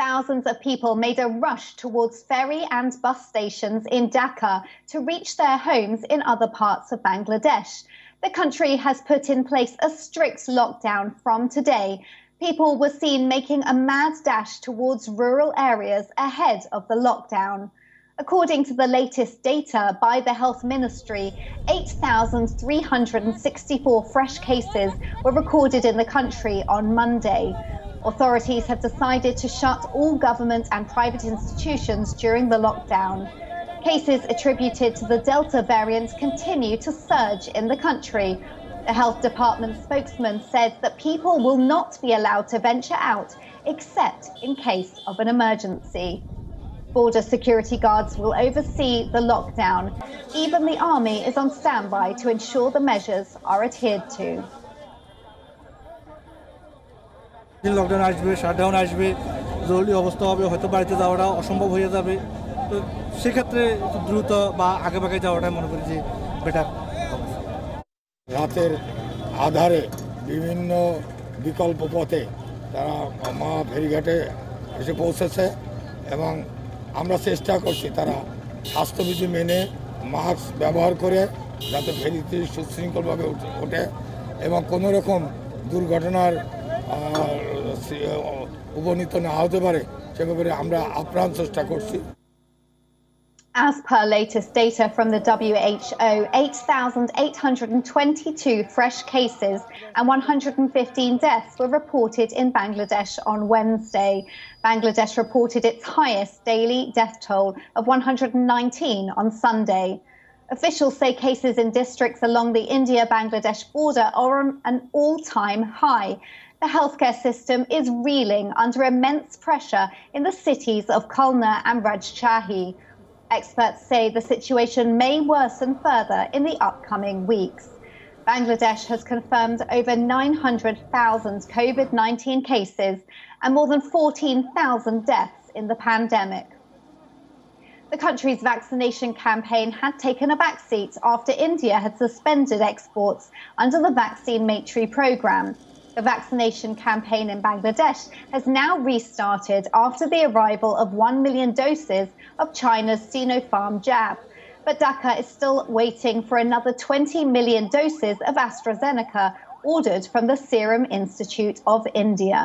Thousands of people made a rush towards ferry and bus stations in Dhaka to reach their homes in other parts of Bangladesh. The country has put in place a strict lockdown from today. People were seen making a mad dash towards rural areas ahead of the lockdown. According to the latest data by the Health Ministry, 8,364 fresh cases were recorded in the country on Monday. Authorities have decided to shut all government and private institutions during the lockdown. Cases attributed to the Delta variant continue to surge in the country. The Health Department spokesman said that people will not be allowed to venture out except in case of an emergency. Border security guards will oversee the lockdown. Even the army is on standby to ensure the measures are adhered to. Lockdown আসবে, shutdown আসবে, জরুরি অবস্থা হবে, হয়তো বাড়িতে যাওয়াটা অসম্ভব হয়ে যাবে। তো সেক্ষেত্রে দ্রুত বা আগেভাগে যাওয়াটাই মনে করি যে বেটার। রাতের আধারে বিভিন্ন বিকল্প পথে তারা ফেরিঘাটে এসে পৌঁছেছে এবং আমরা চেষ্টা করছি তারা স্বাস্থ্যবিধি মেনে মাস্ক ব্যবহার করে যাতে ফেরিতে সুশৃঙ্খলভাবে ওঠে এবং কোনো রকম দুর্ঘটনার As per latest data from the WHO, 8,822 fresh cases and 115 deaths were reported in Bangladesh on Wednesday. Bangladesh reported its highest daily death toll of 119 on Sunday. Officials say cases in districts along the India-Bangladesh border are on an all-time high. The healthcare system is reeling under immense pressure in the cities of Khulna and Rajshahi. Experts say the situation may worsen further in the upcoming weeks. Bangladesh has confirmed over 900,000 COVID-19 cases and more than 14,000 deaths in the pandemic. The country's vaccination campaign had taken a backseat after India had suspended exports under the Vaccine Maitri programme. The vaccination campaign in Bangladesh has now restarted after the arrival of 1 million doses of China's Sinopharm jab. But Dhaka is still waiting for another 20 million doses of AstraZeneca ordered from the Serum Institute of India.